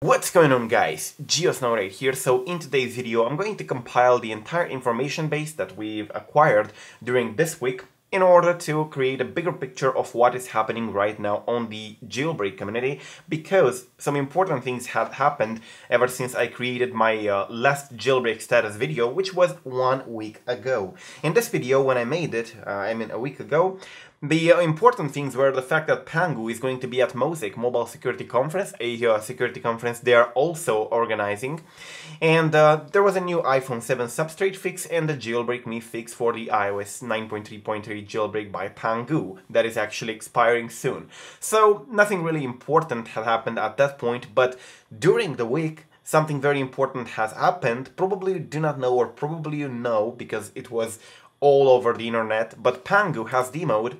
What's going on, guys? GeoSnow right here. So in today's video I'm going to compile the entire information base that we've acquired during this week in order to create a bigger picture of what is happening right now on the jailbreak community, because some important things have happened ever since I created my last jailbreak status video, which was 1 week ago. In this video, when I made it, a week ago, the important things were the fact that Pangu is going to be at Mosec Mobile Security Conference, a security conference they are also organizing, and there was a new iPhone 7 substrate fix and the jailbreak me fix for the iOS 9.3.3 jailbreak by Pangu that is actually expiring soon. So nothing really important had happened at that point, but during the week something very important has happened. Probably you do not know, or probably you know because it was all over the internet, but Pangu has demoed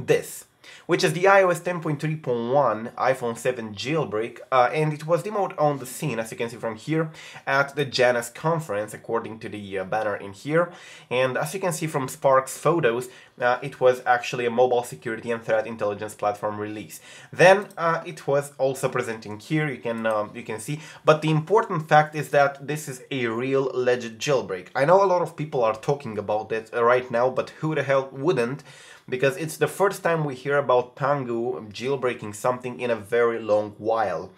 this, which is the iOS 10.3.1 iPhone 7 jailbreak, and it was demoed on the scene, as you can see from here, at the Janus Conference, according to the banner in here. And as you can see from Spark's photos, it was actually a mobile security and threat intelligence platform release. Then it was also presenting here, you can see. But the important fact is that this is a real legit jailbreak. I know a lot of people are talking about it right now, but who the hell wouldn't? Because it's the first time we hear about Pangu jailbreaking something in a very long while.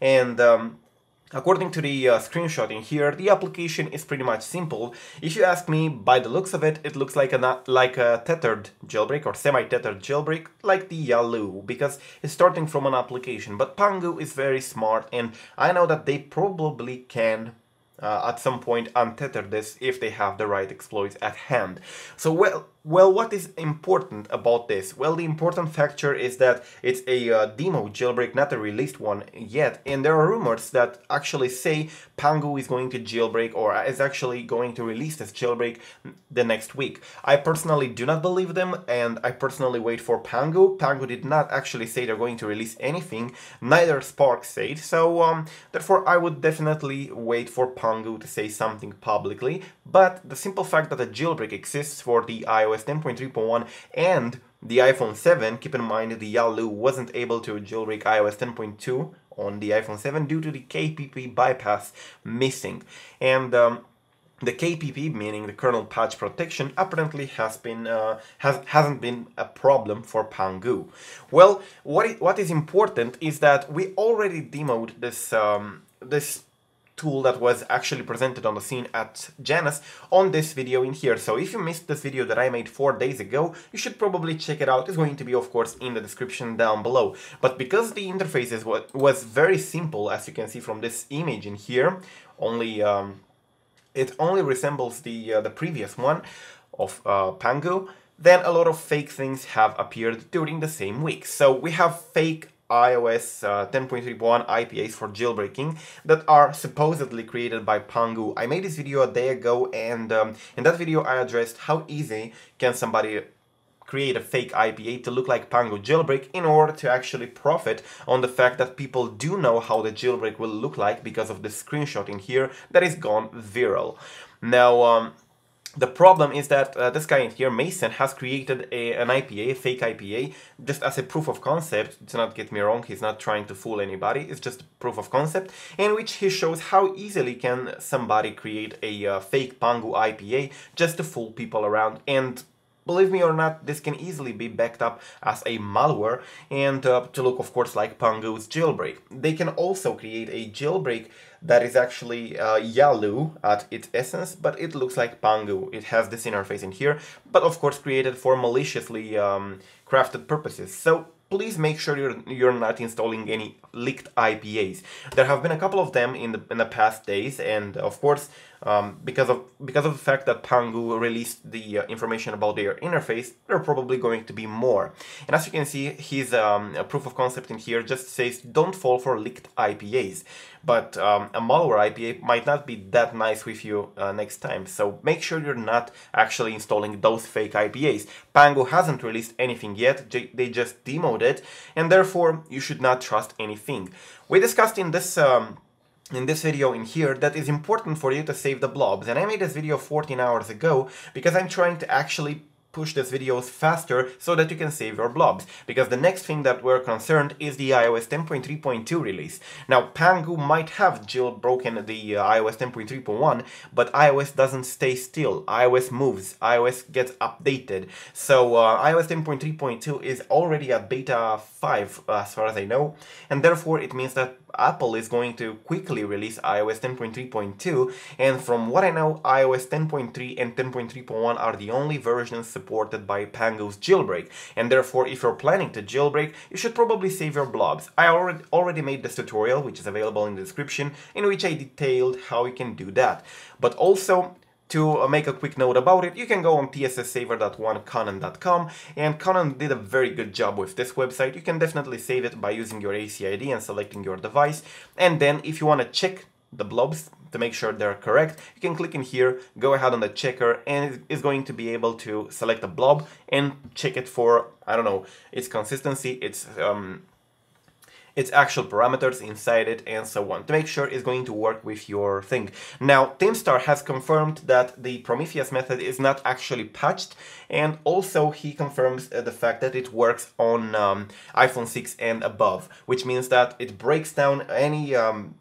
And according to the screenshot in here, the application is pretty much simple. If you ask me, by the looks of it, it looks like a tethered jailbreak or semi-tethered jailbreak, like the Yalu, because it's starting from an application. But Pangu is very smart, and I know that they probably can at some point untether this if they have the right exploits at hand. So well, what is important about this? Well, the important factor is that it's a demo jailbreak, not a released one yet, and there are rumors that actually say Pangu is going to jailbreak, or is actually going to release this jailbreak the next week. I personally do not believe them, and I personally wait for Pangu. Pangu did not actually say they're going to release anything, neither Spark said, so therefore I would definitely wait for Pangu to say something publicly. But the simple fact that a jailbreak exists for the iOS 10.3.1 and the iPhone 7, keep in mind the Yalu wasn't able to jailbreak iOS 10.2 on the iPhone 7 due to the KPP bypass missing. And the KPP, meaning the kernel patch protection, apparently hasn't been a problem for Pangu. Well, what is important is that we already demoed this this tool that was actually presented on the scene at Janus on this video in here. So if you missed this video that I made 4 days ago, you should probably check it out. It's going to be, of course, in the description down below. But because the interface was very simple, as you can see from this image in here, only it only resembles the previous one of Pangu, then a lot of fake things have appeared during the same week. So we have fake iOS 10.3.1 IPAs for jailbreaking that are supposedly created by Pangu. I made this video a day ago, and in that video I addressed how easy can somebody create a fake IPA to look like Pangu jailbreak in order to actually profit on the fact that people do know how the jailbreak will look like because of the screenshot in here that is gone viral. Now, the problem is that this guy in here, Mason, has created an IPA, a fake IPA, just as a proof of concept. Do not get me wrong, he's not trying to fool anybody, it's just a proof of concept, in which he shows how easily can somebody create a fake Pangu IPA just to fool people around. And believe me or not, this can easily be backed up as a malware and to look, of course, like Pangu's jailbreak. They can also create a jailbreak that is actually Yalu at its essence, but it looks like Pangu. It has this interface in here, but of course created for maliciously crafted purposes. So please make sure you're not installing any leaked IPAs. There have been a couple of them in the past days, and of course because of the fact that Pangu released the information about their interface, there are probably going to be more. And as you can see, his proof of concept in here just says don't fall for leaked IPAs, but a malware IPA might not be that nice with you next time, so make sure you're not actually installing those fake IPAs. Pangu hasn't released anything yet, they just demoed it, and therefore you should not trust anything. We discussed in this video in here that it's important for you to save the blobs, and I made this video 14 hours ago because I'm trying to actually push these videos faster so that you can save your blobs, because the next thing that we're concerned is the iOS 10.3.2 release. Now, Pangu might have jailbroken the iOS 10.3.1, but iOS doesn't stay still. iOS moves, iOS gets updated. So iOS 10.3.2 is already at beta 5 as far as I know, and therefore it means that Apple is going to quickly release iOS 10.3.2, and from what I know, iOS 10.3 and 10.3.1 are the only versions supported by Pangu's jailbreak, and therefore if you're planning to jailbreak, you should probably save your blobs. I already made this tutorial, which is available in the description, in which I detailed how you can do that. But also, to make a quick note about it, you can go on tsssaver.1conan.com, and Conan did a very good job with this website. You can definitely save it by using your ACID and selecting your device, and then if you want to check the blobs to make sure they're correct, you can click in here, go ahead on the checker, and it's going to be able to select a blob and check it for, I don't know, its consistency, its actual parameters inside it, and so on, to make sure it's going to work with your thing. Now, Timstar has confirmed that the Prometheus method is not actually patched, and also he confirms the fact that it works on iPhone 6 and above, which means that it breaks down any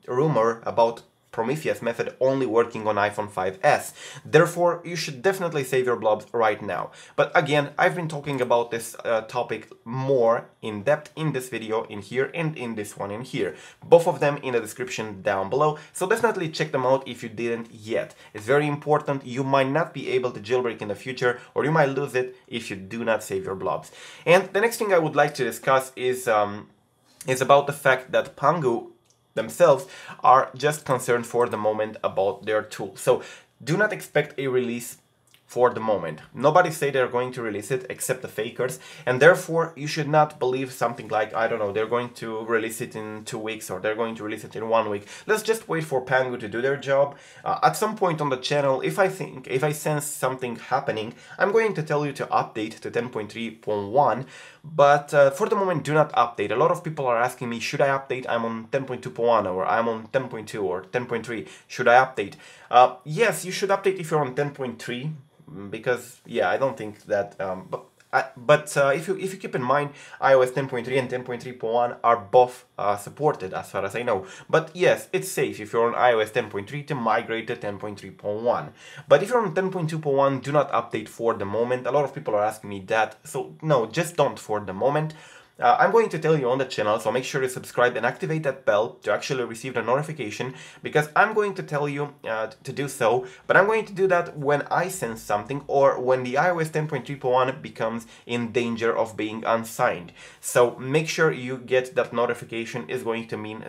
rumor about Prometheus method only working on iPhone 5s. Therefore, you should definitely save your blobs right now. But again, I've been talking about this topic more in depth in this video in here and in this one in here. Both of them in the description down below, so definitely check them out if you didn't yet. It's very important. You might not be able to jailbreak in the future, or you might lose it if you do not save your blobs. And the next thing I would like to discuss is about the fact that Pangu themselves are just concerned for the moment about their tool. So do not expect a release for the moment. Nobody say they're going to release it except the fakers, and therefore you should not believe something like, I don't know, they're going to release it in 2 weeks or they're going to release it in 1 week. Let's just wait for Pangu to do their job. At some point on the channel, if I sense something happening, I'm going to tell you to update to 10.3.1, but for the moment do not update. A lot of people are asking me, should I update? I'm on 10.2.1 or I'm on 10.2 or 10.3. Should I update? Yes, you should update if you're on 10.3. Because yeah, I don't think that. But if you keep in mind, iOS 10.3 and 10.3.1 are both supported as far as I know. But yes, it's safe if you're on iOS 10.3 to migrate to 10.3.1. But if you're on 10.2.1, do not update for the moment. A lot of people are asking me that, so no, just don't for the moment. I'm going to tell you on the channel, so make sure you subscribe and activate that bell to actually receive the notification, because I'm going to tell you to do so, but I'm going to do that when I sense something or when the iOS 10.3.1 becomes in danger of being unsigned. So make sure you get that notification. Is going to mean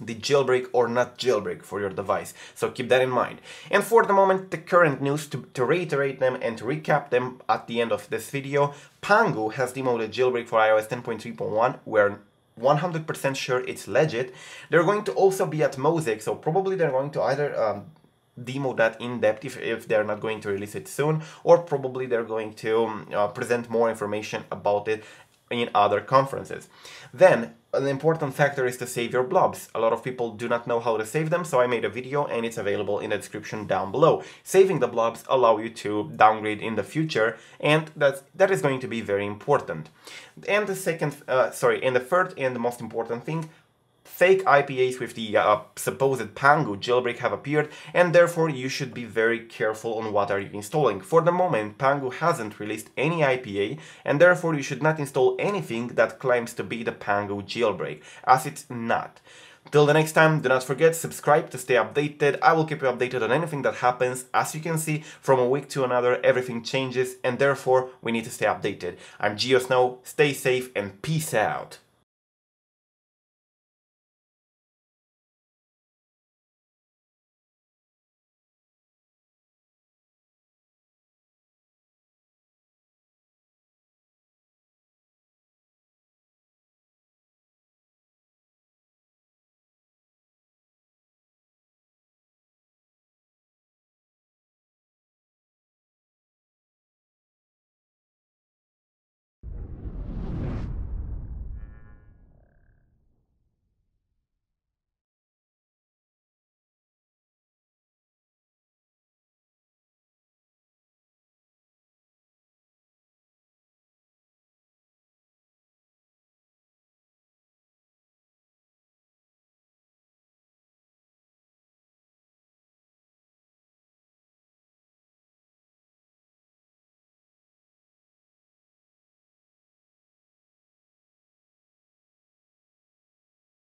the jailbreak or not jailbreak for your device, so keep that in mind. And for the moment, the current news, to reiterate them and to recap them at the end of this video: Pangu has demoed a jailbreak for iOS 10.3.1, where 100% sure it's legit. They're going to also be at Mosec, so probably they're going to either demo that in depth if they're not going to release it soon, or probably they're going to present more information about it in other conferences. Then an important factor is to save your blobs. A lot of people do not know how to save them, so I made a video and it's available in the description down below. Saving the blobs allow you to downgrade in the future, and that is going to be very important. And the third and the most important thing: fake IPAs with the supposed Pangu jailbreak have appeared, and therefore you should be very careful on what are you installing. For the moment, Pangu hasn't released any IPA, and therefore you should not install anything that claims to be the Pangu jailbreak, as it's not. Till the next time, do not forget, subscribe to stay updated. I will keep you updated on anything that happens. As you can see, from a week to another, everything changes, and therefore we need to stay updated. I'm GeoSnow, stay safe, and peace out.